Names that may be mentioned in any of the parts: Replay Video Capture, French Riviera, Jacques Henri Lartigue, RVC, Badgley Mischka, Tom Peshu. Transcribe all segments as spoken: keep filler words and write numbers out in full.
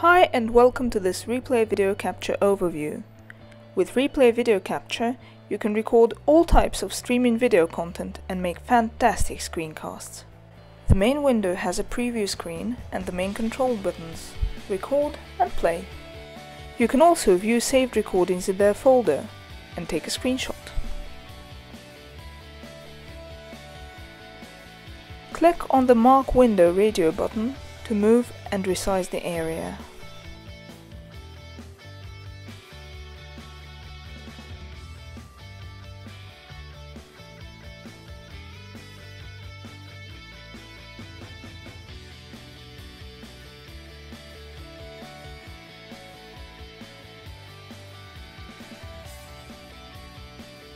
Hi and welcome to this Replay Video Capture overview. With Replay Video Capture, you can record all types of streaming video content and make fantastic screencasts. The main window has a preview screen and the main control buttons, record and play. You can also view saved recordings in their folder and take a screenshot. Click on the Mark Window radio button to move and resize the area.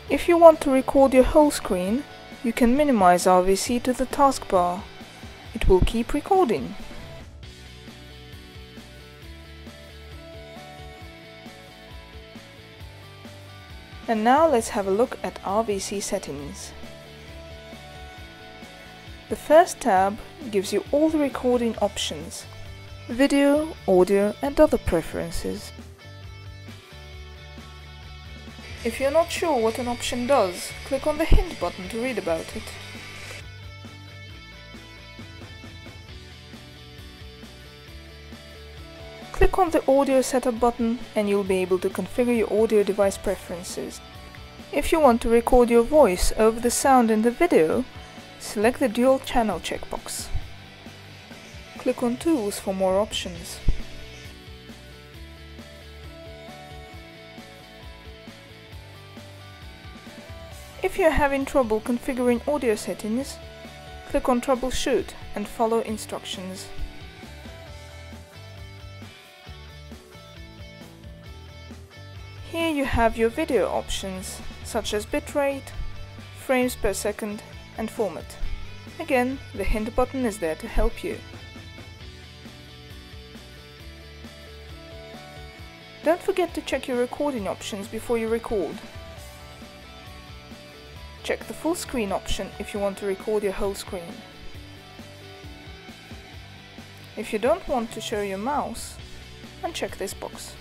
If you want to record your whole screen, you can minimize R V C to the taskbar. It will keep recording. And now let's have a look at R V C settings. The first tab gives you all the recording options, video, audio and other preferences. If you're not sure what an option does, click on the hint button to read about it. Click on the audio setup button and you'll be able to configure your audio device preferences. If you want to record your voice over the sound in the video, select the dual channel checkbox. Click on Tools for more options. If you're having trouble configuring audio settings, click on Troubleshoot and follow instructions. Here you have your video options, such as bitrate, frames per second and format. Again, the hint button is there to help you. Don't forget to check your recording options before you record. Check the full screen option if you want to record your whole screen. If you don't want to show your mouse, uncheck this box.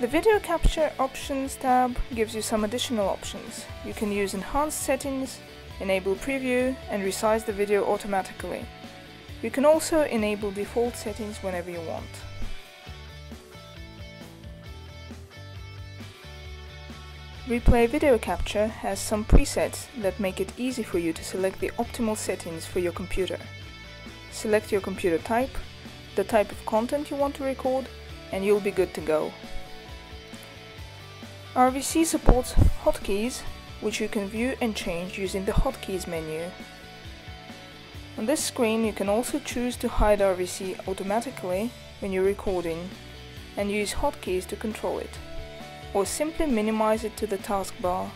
The Video Capture Options tab gives you some additional options. You can use enhanced settings, enable preview and resize the video automatically. You can also enable default settings whenever you want. Replay Video Capture has some presets that make it easy for you to select the optimal settings for your computer. Select your computer type, the type of content you want to record, and you'll be good to go. R V C supports hotkeys, which you can view and change using the hotkeys menu. On this screen you can also choose to hide R V C automatically when you're recording and use hotkeys to control it, or simply minimize it to the taskbar.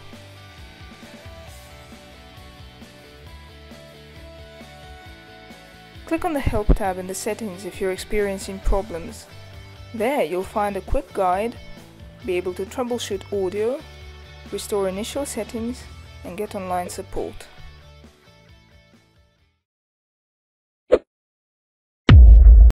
Click on the Help tab in the settings if you're experiencing problems. There you'll find a quick guide, be able to troubleshoot audio, restore initial settings, and get online support.